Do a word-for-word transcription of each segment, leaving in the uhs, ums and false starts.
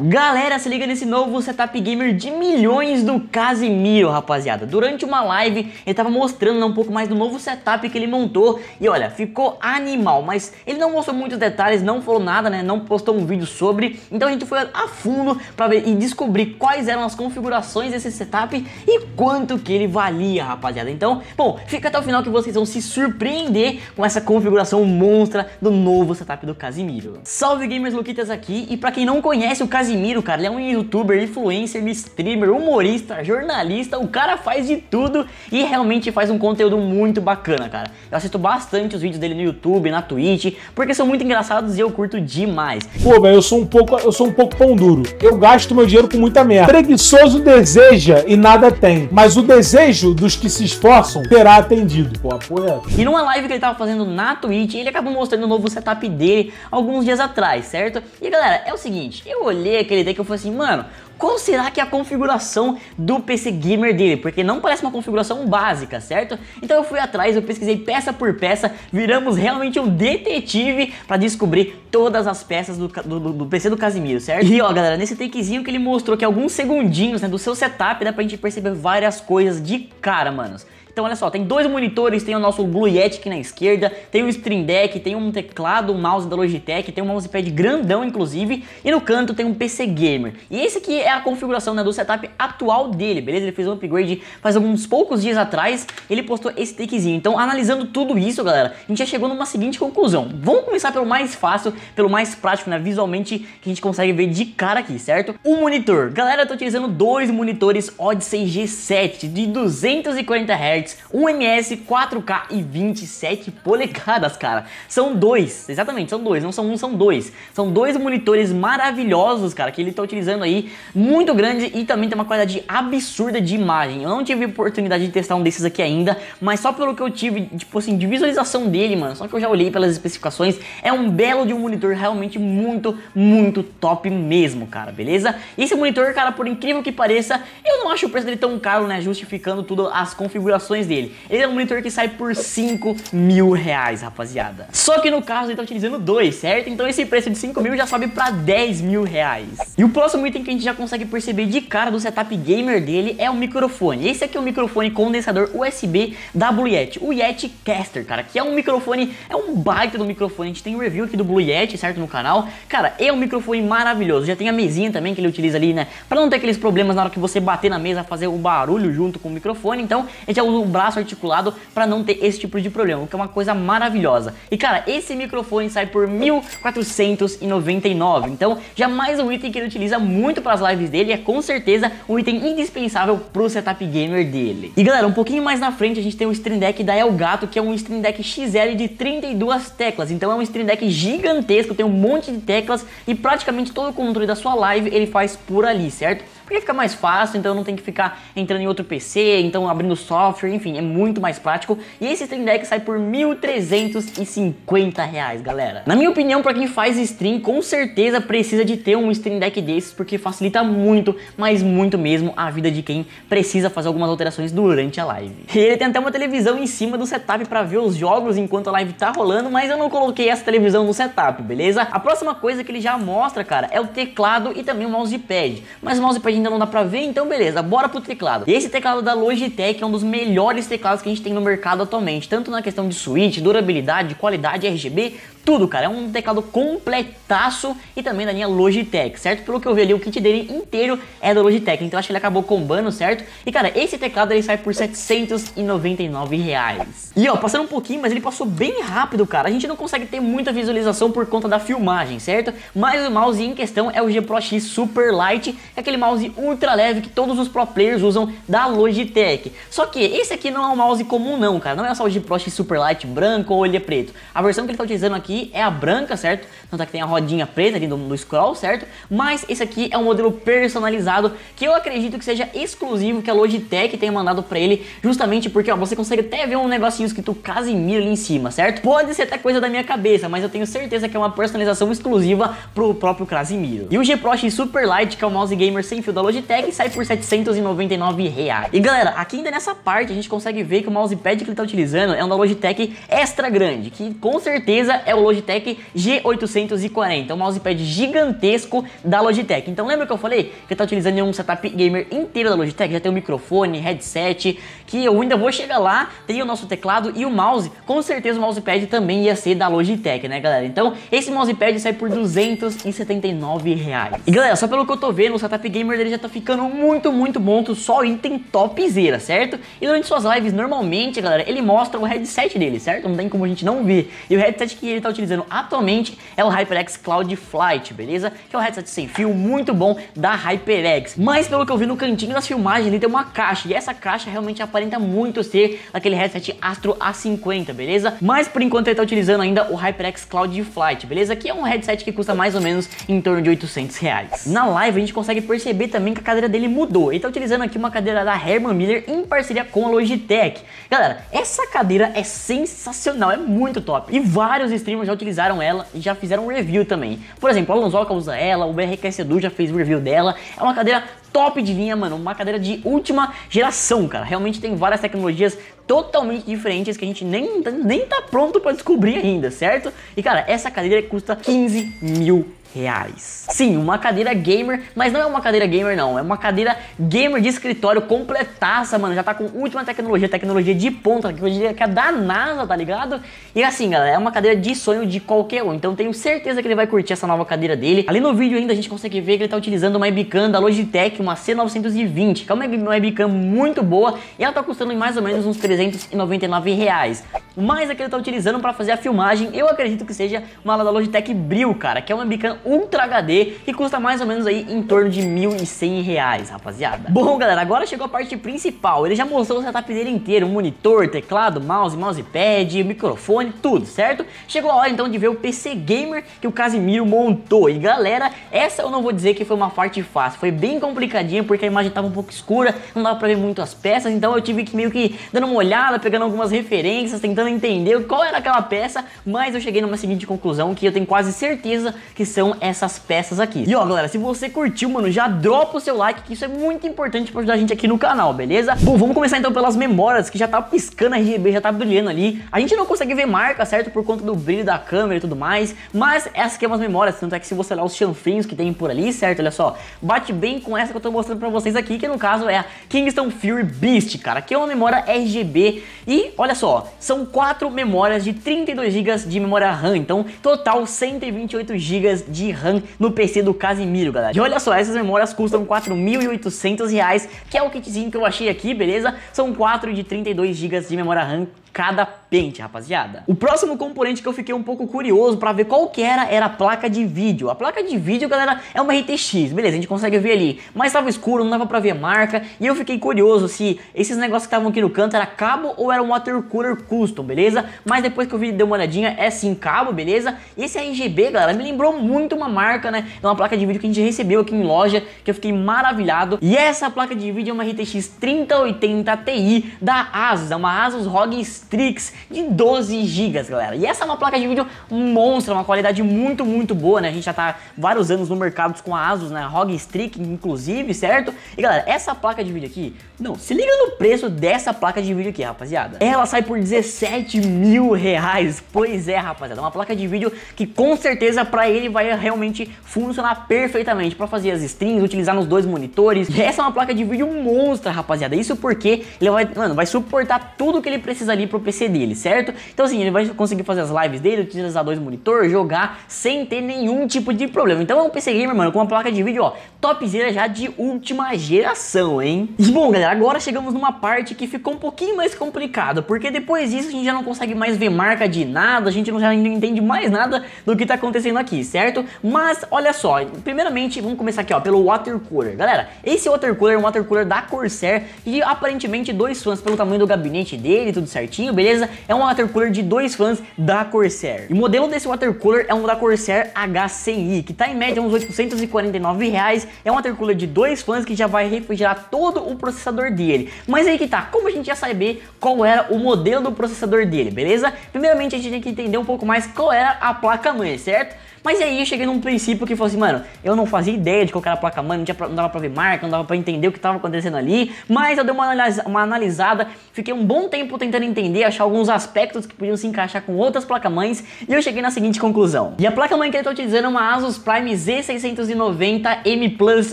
Galera, se liga nesse novo setup gamer de milhões do Casimiro, rapaziada. Durante uma live, ele tava mostrando um pouco mais do novo setup que ele montou e olha, ficou animal, mas ele não mostrou muitos detalhes, não falou nada, né? Não postou um vídeo sobre, então a gente foi a fundo pra ver e descobrir quais eram as configurações desse setup e quanto que ele valia, rapaziada. Então, bom, fica até o final que vocês vão se surpreender com essa configuração monstra do novo setup do Casimiro. Salve gamers, Luquitas aqui, e pra quem não conhece o Casimiro, cara, ele é um youtuber, influencer, streamer, humorista, jornalista, o cara faz de tudo e realmente faz um conteúdo muito bacana, cara. Eu assisto bastante os vídeos dele no YouTube, na Twitch, porque são muito engraçados e eu curto demais. Pô, velho, eu sou um pouco, eu sou um pouco pão duro. Eu gasto meu dinheiro com muita merda. Preguiçoso deseja e nada tem, mas o desejo dos que se esforçam será atendido, pô, apoia. E numa live que ele tava fazendo na Twitch, ele acabou mostrando o novo setup dele alguns dias atrás, certo? E galera, é o seguinte, eu olhei aquele deck e eu falei assim, mano, qual será que é a configuração do P C Gamer dele? Porque não parece uma configuração básica, certo? Então eu fui atrás, eu pesquisei peça por peça, viramos realmente um detetive pra descobrir todas as peças do, do, do P C do Casimiro, certo? E ó galera, nesse takezinho que ele mostrou que alguns segundinhos, né, do seu setup, dá pra gente perceber várias coisas de cara, manos. Então olha só, tem dois monitores, tem o nosso Blue Yeti aqui na esquerda, tem o Stream Deck, tem um teclado, um mouse da Logitech, tem um mousepad grandão inclusive, e no canto tem um P C Gamer. E esse aqui é a configuração, né, do setup atual dele, beleza? Ele fez um upgrade faz alguns poucos dias atrás, ele postou esse takezinho. Então analisando tudo isso, galera, a gente já chegou numa seguinte conclusão. Vamos começar pelo mais fácil, pelo mais prático, né, visualmente, que a gente consegue ver de cara aqui, certo? O monitor. Galera, eu tô utilizando dois monitores Odyssey G sete de duzentos e quarenta hertz, um M S, quatro K e vinte e sete polegadas, cara. São dois, exatamente, são dois, não são um, são dois. São dois monitores maravilhosos, cara, que ele tá utilizando aí, muito grande e também tem uma qualidade absurda de imagem. Eu não tive oportunidade de testar um desses aqui ainda, mas só pelo que eu tive, tipo assim, de visualização dele, mano, só que eu já olhei pelas especificações, é um belo de um monitor realmente muito, muito top mesmo, cara, beleza? E esse monitor, cara, por incrível que pareça, eu não acho o preço dele tão caro, né, justificando tudo as configurações dele. Ele é um monitor que sai por cinco mil reais, rapaziada. Só que no caso ele tá utilizando dois, certo? Então esse preço de cinco mil já sobe pra dez mil reais. E o próximo item que a gente já consegue perceber de cara do setup gamer dele é o microfone. Esse aqui é o microfone condensador U S B da Blue Yeti, o Yeticaster, cara, que é um microfone, é um baita do microfone. A gente tem um review aqui do Blue Yeti, certo? No canal. Cara, é um microfone maravilhoso. Já tem a mesinha também que ele utiliza ali, né? Pra não ter aqueles problemas na hora que você bater na mesa, fazer o barulho junto com o microfone. Então, a gente já usa um braço articulado para não ter esse tipo de problema, o que é uma coisa maravilhosa. E cara, esse microfone sai por mil quatrocentos e noventa e nove reais. Então já mais um item que ele utiliza muito para as lives dele, é com certeza um item indispensável pro setup gamer dele. E galera, um pouquinho mais na frente a gente tem o Stream Deck da Elgato, que é um Stream Deck X L de trinta e duas teclas. Então é um Stream Deck gigantesco, tem um monte de teclas e praticamente todo o controle da sua live ele faz por ali, certo? Porque fica mais fácil, então não tem que ficar entrando em outro P C, então abrindo software, enfim, é muito mais prático. E esse Stream Deck sai por mil trezentos e cinquenta reais, galera. Na minha opinião, pra quem faz stream, com certeza precisa de ter um Stream Deck desses, porque facilita muito, mas muito mesmo, a vida de quem precisa fazer algumas alterações durante a live. E ele tem até uma televisão em cima do setup pra ver os jogos enquanto a live tá rolando, mas eu não coloquei essa televisão no setup, beleza? A próxima coisa que ele já mostra, cara, é o teclado e também o mousepad. Mas o mousepad ainda não dá pra ver, então beleza, bora pro teclado. Esse teclado da Logitech é um dos melhores teclados que a gente tem no mercado atualmente, tanto na questão de switch, durabilidade, qualidade, R G B, tudo, cara, é um teclado completaço e também da linha Logitech, certo? Pelo que eu vi ali, o kit dele inteiro é da Logitech, então acho que ele acabou combando, certo? E cara, esse teclado ele sai por setecentos e noventa e nove reais. E ó, passando um pouquinho, mas ele passou bem rápido, cara, a gente não consegue ter muita visualização por conta da filmagem, certo? Mas o mouse em questão é o G Pro X Super Lite, é aquele mouse ultra leve que todos os pro players usam da Logitech. Só que esse aqui não é um mouse comum não, cara. Não é só o G Pro X Super Lite branco ou ele é preto. A versão que ele tá utilizando aqui é a branca, certo? Tanto é que tem a rodinha preta ali no scroll, certo? Mas esse aqui é um modelo personalizado que eu acredito que seja exclusivo, que a Logitech tenha mandado pra ele, justamente porque, ó, você consegue até ver um negocinho escrito Casimiro ali em cima, certo? Pode ser até coisa da minha cabeça, mas eu tenho certeza que é uma personalização exclusiva pro próprio Casimiro. E o G Pro X Super Lite, que é o mouse gamer sem fio da Logitech e sai por setecentos e noventa e nove reais. E galera, aqui ainda nessa parte a gente consegue ver que o mousepad que ele está utilizando é um da Logitech extra grande, que com certeza é o Logitech G oitocentos e quarenta, um mousepad gigantesco da Logitech. Então lembra que eu falei que está utilizando um setup gamer inteiro da Logitech, já tem o microfone, headset, que eu ainda vou chegar lá, tem o nosso teclado e o mouse. Com certeza o mousepad também ia ser da Logitech, né galera? Então esse mousepad sai por duzentos e setenta e nove reais. E galera, só pelo que eu tô vendo, o setup gamer dele já tá ficando muito, muito bom, só item topzera, certo? E durante suas lives, normalmente, galera, ele mostra o headset dele, certo? Não tem como a gente não ver. E o headset que ele tá utilizando atualmente é o HyperX Cloud Flight, beleza? Que é um headset sem fio, muito bom da HyperX. Mas pelo que eu vi no cantinho das filmagens, ele tem uma caixa, e essa caixa realmente aparenta muito ser aquele headset Astro A cinquenta, beleza? Mas por enquanto ele tá utilizando ainda o HyperX Cloud Flight, beleza? Que é um headset que custa mais ou menos em torno de oitocentos reais. Na live a gente consegue perceber também que a cadeira dele mudou. Ele tá utilizando aqui uma cadeira da Herman Miller em parceria com a Logitech. Galera, essa cadeira é sensacional, é muito top. E vários streamers já utilizaram ela e já fizeram review também. Por exemplo, a Alonsoca usa ela, o B R K Acedu já fez review dela. É uma cadeira top de linha, mano, uma cadeira de última geração, cara. Realmente tem várias tecnologias totalmente diferentes que a gente nem, nem tá pronto pra descobrir ainda, certo? E cara, essa cadeira custa quinze mil reais. Sim, uma cadeira gamer, mas não é uma cadeira gamer não, é uma cadeira gamer de escritório completaça, mano, já tá com última tecnologia, tecnologia de ponta, tecnologia que é da NASA, tá ligado? E assim, galera, é uma cadeira de sonho de qualquer um, então tenho certeza que ele vai curtir essa nova cadeira dele. Ali no vídeo ainda a gente consegue ver que ele tá utilizando uma webcam da Logitech, uma C novecentos e vinte, que é uma webcam muito boa, e ela tá custando mais ou menos uns trezentos e noventa e nove reais. Mas a que ele tá utilizando para fazer a filmagem, eu acredito que seja uma da Logitech Bril, cara, que é uma webcam Ultra H D, que custa mais ou menos aí em torno de mil e cem reais, rapaziada. Bom, galera, agora chegou a parte principal. Ele já mostrou o setup dele inteiro, monitor, teclado, mouse, mousepad, microfone, tudo, certo? Chegou a hora então de ver o P C Gamer que o Casimiro montou. E galera, essa eu não vou dizer que foi uma parte fácil, foi bem complicadinha porque a imagem tava um pouco escura, não dava pra ver muito as peças, então eu tive que meio que dando uma olhada, pegando algumas referências, tentando entender qual era aquela peça, mas eu cheguei numa seguinte conclusão que eu tenho quase certeza que são essas peças aqui. E ó galera, se você curtiu, mano, já dropa o seu like, que isso é muito importante pra ajudar a gente aqui no canal, beleza? Bom, vamos começar então pelas memórias, que já tá piscando a R G B, já tá brilhando ali. A gente não consegue ver marca, certo? Por conta do brilho da câmera e tudo mais, mas essas aqui é umas memórias, tanto é que se você olhar os chanfrinhos que tem por ali, certo? Olha só, bate bem com essa que eu tô mostrando pra vocês aqui, que no caso é a Kingston Fury Beast, cara, que é uma memória R G B. E olha só, são quatro memórias de trinta e dois gigas de memória RAM, então total cento e vinte e oito gigas de de RAM no P C do Casimiro, galera. E olha só, essas memórias custam quatro mil e oitocentos reais, que é o kitzinho que eu achei aqui, beleza? São quatro de trinta e dois gigas de memória RAM cada pente, rapaziada. O próximo componente que eu fiquei um pouco curioso pra ver qual que era, era a placa de vídeo. A placa de vídeo, galera, é uma R T X, beleza, a gente consegue ver ali, mas tava escuro, não dava pra ver marca, e eu fiquei curioso se esses negócios que estavam aqui no canto era cabo ou era um water cooler custom, beleza? Mas depois que eu vi, dei uma olhadinha, é sim cabo, beleza? E esse R G B, galera, me lembrou muito uma marca, né? É uma placa de vídeo que a gente recebeu aqui em loja, que eu fiquei maravilhado, e essa placa de vídeo é uma R T X trinta oitenta Ti da ASUS, é uma ASUS R O G Strix de doze gigas, galera. E essa é uma placa de vídeo monstra, uma qualidade muito, muito boa, né? A gente já tá vários anos no mercado com a ASUS, né? R O G Strix, inclusive, certo? E galera, essa placa de vídeo aqui, não, se liga no preço dessa placa de vídeo aqui, rapaziada. Ela sai por dezessete mil reais. Pois é, rapaziada, uma placa de vídeo que com certeza pra ele vai realmente funcionar perfeitamente pra fazer as streams, utilizar nos dois monitores. E essa é uma placa de vídeo monstra, rapaziada. Isso porque ele vai, mano, vai suportar tudo que ele precisa ali pro P C dele, certo? Então assim, ele vai conseguir fazer as lives dele, utilizar dois monitores, jogar sem ter nenhum tipo de problema. Então é um P C gamer, mano, com uma placa de vídeo, ó, topzera já de última geração, hein? E bom, galera, agora chegamos numa parte que ficou um pouquinho mais complicada, porque depois disso a gente já não consegue mais ver marca de nada, a gente não, já não entende mais nada do que tá acontecendo aqui, certo? Mas olha só, primeiramente vamos começar aqui, ó, pelo water cooler. Galera, esse water cooler é um water cooler da Corsair e aparentemente dois fãs pelo tamanho do gabinete dele, tudo certinho, beleza? É um water cooler de dois fãs da Corsair. E o modelo desse water cooler é um da Corsair H C I, que tá em média uns oitocentos e quarenta e nove reais. É um water cooler de dois fãs que já vai refrigerar todo o processador dele. Mas aí que tá, como a gente ia saber qual era o modelo do processador dele, beleza? Primeiramente a gente tem que entender um pouco mais qual era a placa-mãe, certo? Mas aí eu cheguei num princípio que falou assim, mano, eu não fazia ideia de qual era a placa-mãe, não, tinha pra, não dava pra ver marca, não dava pra entender o que tava acontecendo ali, mas eu dei uma, analisa, uma analisada, fiquei um bom tempo tentando entender, achar alguns aspectos que podiam se encaixar com outras placas-mães, e eu cheguei na seguinte conclusão. E a placa-mãe que eu tô utilizando é uma ASUS Prime Z seiscentos e noventa M Plus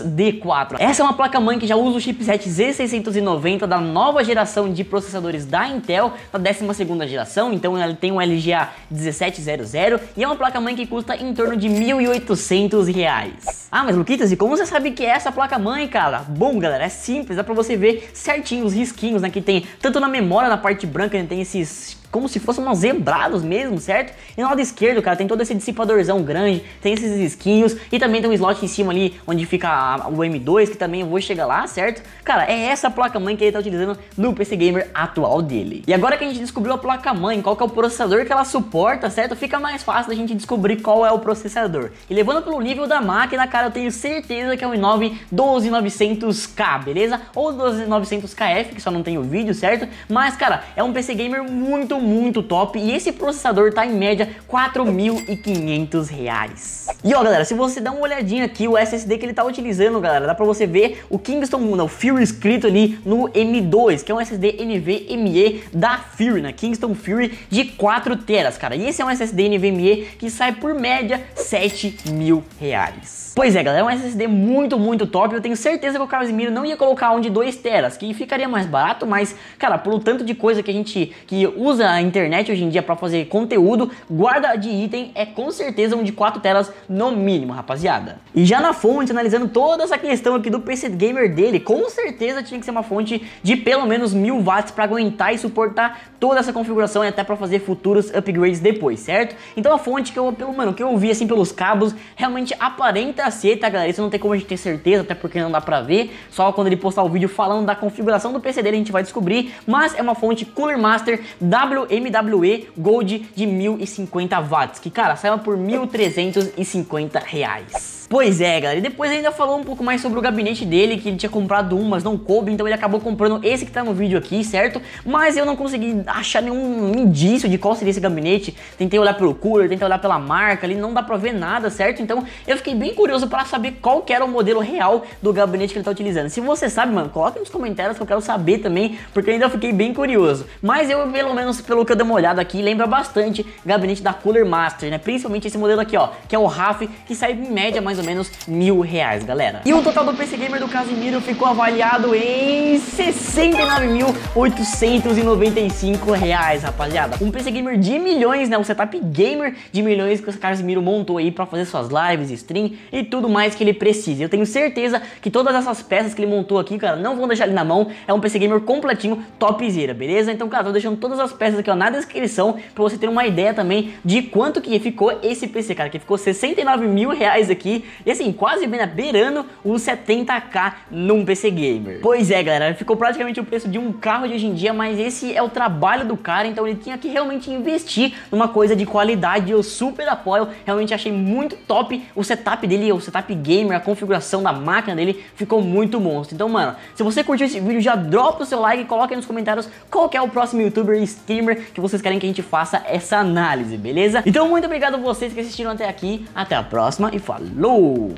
D quatro. Essa é uma placa-mãe que já usa o chipset Z seiscentos e noventa da nova geração de processadores da Intel, da décima segunda geração, então ela tem um L G A dezessete zero zero, e é uma placa-mãe que custa em torno de mil e oitocentos reais. Ah, mas Luquitas, e como você sabe que é essa placa-mãe, cara? Bom, galera, é simples, dá pra você ver certinho os risquinhos, né, que tem tanto na memória, na parte branca, né, tem esses... como se fossem uns zebrados mesmo, certo? E no lado esquerdo, cara, tem todo esse dissipadorzão grande, tem esses risquinhos e também tem um slot em cima ali, onde fica a, o M dois, que também eu vou chegar lá, certo? Cara, é essa placa-mãe que ele tá utilizando no P C Gamer atual dele. E agora que a gente descobriu a placa-mãe, qual que é o processador que ela suporta, certo? Fica mais fácil da gente descobrir qual é o processador. E levando pelo nível da máquina, cara, eu tenho certeza que é um i nove doze novecentos K, beleza? Ou doze novecentos K F, que só não tem o vídeo, certo? Mas, cara, é um P C Gamer muito muito top, e esse processador tá em média quatro mil e quinhentos reais. E ó, galera, se você dá uma olhadinha aqui, o S S D que ele tá utilizando, galera, dá pra você ver o Kingston, o Fury escrito ali no M dois, que é um S S D NVMe da Fury, né, Kingston Fury de quatro teras, cara, e esse é um S S D NVMe que sai por média sete mil reais. Pois é, galera, é um S S D muito, muito top. Eu tenho certeza que o Casimiro não ia colocar um de dois teras, que ficaria mais barato, mas, cara, pelo tanto de coisa que a gente, que usa a internet hoje em dia para fazer conteúdo, guarda de item é com certeza um de quatro telas no mínimo, rapaziada. E já na fonte, analisando toda essa questão aqui do P C Gamer dele, com certeza tinha que ser uma fonte de pelo menos mil watts para aguentar e suportar toda essa configuração e até para fazer futuros upgrades depois, certo? Então a fonte que eu, pelo, mano, que eu vi assim pelos cabos, realmente aparenta ser, tá, galera? Isso não tem como a gente ter certeza, até porque não dá pra ver, só quando ele postar o vídeo falando da configuração do P C dele a gente vai descobrir, mas é uma fonte Cooler Master W M W E Gold de mil e cinquenta watts, que, cara, saiu por mil trezentos e cinquenta reais. Pois é, galera, e depois ainda falou um pouco mais sobre o gabinete dele, que ele tinha comprado um, mas não coube, então ele acabou comprando esse que tá no vídeo aqui, certo? Mas eu não consegui achar nenhum indício de qual seria esse gabinete, tentei olhar pelo cooler, tentei olhar pela marca, ali não dá pra ver nada, certo? Então eu fiquei bem curioso pra saber qual que era o modelo real do gabinete que ele tá utilizando. Se você sabe, mano, coloca nos comentários que eu quero saber também, porque eu ainda fiquei bem curioso. Mas eu, pelo menos pelo que eu dei uma olhada aqui, lembra bastante gabinete da Cooler Master, né? Principalmente esse modelo aqui, ó, que é o H A F, que sai em média mais ou menos mil reais, galera. E o total do P C Gamer do Casimiro ficou avaliado em sessenta e nove mil oitocentos e noventa e cinco reais, rapaziada. Um P C Gamer de milhões, né? Um setup gamer de milhões que o Casimiro montou aí pra fazer suas lives, stream e tudo mais que ele precisa. Eu tenho certeza que todas essas peças que ele montou aqui, cara, não vão deixar ele na mão. É um P C Gamer completinho, topzera, beleza? Então, cara, tô deixando todas as peças aqui, ó, na descrição, pra você ter uma ideia também de quanto que ficou esse P C, cara, que ficou sessenta e nove mil reais aqui, e assim, quase bem, né, beirando os setenta K num P C Gamer. Pois é, galera, ficou praticamente o preço de um carro de hoje em dia, mas esse é o trabalho do cara, então ele tinha que realmente investir numa coisa de qualidade. Eu super apoio, realmente achei muito top o setup dele, o setup gamer, a configuração da máquina dele ficou muito monstro. Então, mano, se você curtiu esse vídeo, já dropa o seu like e coloca aí nos comentários qual que é o próximo youtuber streamer que vocês querem que a gente faça essa análise, beleza? Então, muito obrigado a vocês que assistiram até aqui, até a próxima e falou!